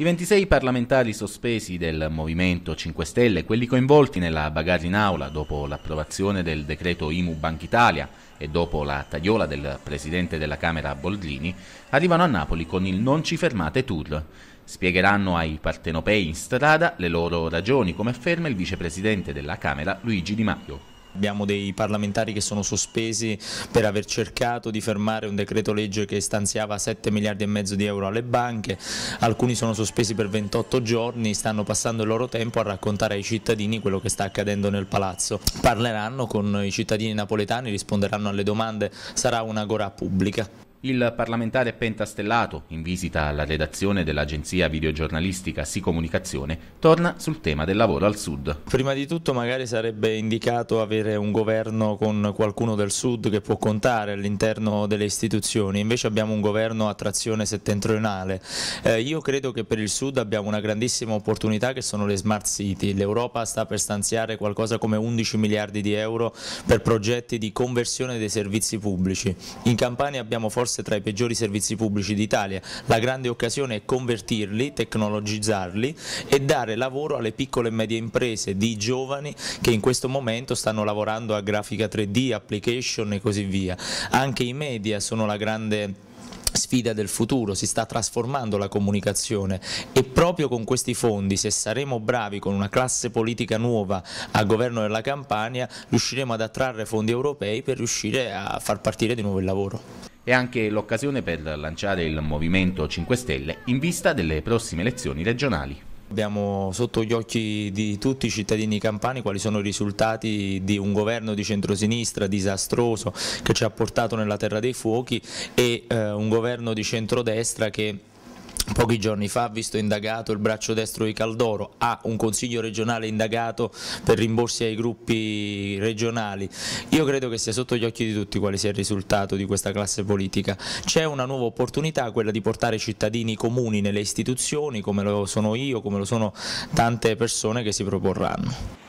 I 26 parlamentari sospesi del Movimento 5 Stelle, quelli coinvolti nella bagarre in aula dopo l'approvazione del decreto IMU-Banchitalia e dopo la tagliola del presidente della Camera Boldrini, arrivano a Napoli con il Non ci fermate tour. Spiegheranno ai partenopei in strada le loro ragioni, come afferma il vicepresidente della Camera Luigi Di Maio. Abbiamo dei parlamentari che sono sospesi per aver cercato di fermare un decreto legge che stanziava 7 miliardi e mezzo di euro alle banche, alcuni sono sospesi per 28 giorni, stanno passando il loro tempo a raccontare ai cittadini quello che sta accadendo nel palazzo. Parleranno con i cittadini napoletani, risponderanno alle domande, sarà un'agorà pubblica. Il parlamentare pentastellato, in visita alla redazione dell'agenzia videogiornalistica Sicomunicazione, torna sul tema del lavoro al Sud. Prima di tutto magari sarebbe indicato avere un governo con qualcuno del Sud che può contare all'interno delle istituzioni, invece abbiamo un governo a trazione settentrionale. Io credo che per il Sud abbiamo una grandissima opportunità che sono le smart city. L'Europa sta per stanziare qualcosa come 11 miliardi di euro per progetti di conversione dei servizi pubblici. In Campania abbiamo forse tra i peggiori servizi pubblici d'Italia, la grande occasione è convertirli, tecnologizzarli e dare lavoro alle piccole e medie imprese di giovani che in questo momento stanno lavorando a grafica 3D, application e così via. Anche i media sono la grande sfida del futuro, si sta trasformando la comunicazione e proprio con questi fondi, se saremo bravi con una classe politica nuova a governo della Campania, riusciremo ad attrarre fondi europei per riuscire a far partire di nuovo il lavoro. È anche l'occasione per lanciare il Movimento 5 Stelle in vista delle prossime elezioni regionali. Abbiamo sotto gli occhi di tutti i cittadini campani quali sono i risultati di un governo di centrosinistra disastroso che ci ha portato nella terra dei fuochi e un governo di centrodestra che pochi giorni fa ha visto indagato il braccio destro di Caldoro, ha un consiglio regionale indagato per rimborsi ai gruppi regionali. Io credo che sia sotto gli occhi di tutti quale sia il risultato di questa classe politica. C'è una nuova opportunità, quella di portare i cittadini comuni nelle istituzioni, come lo sono io, come lo sono tante persone che si proporranno.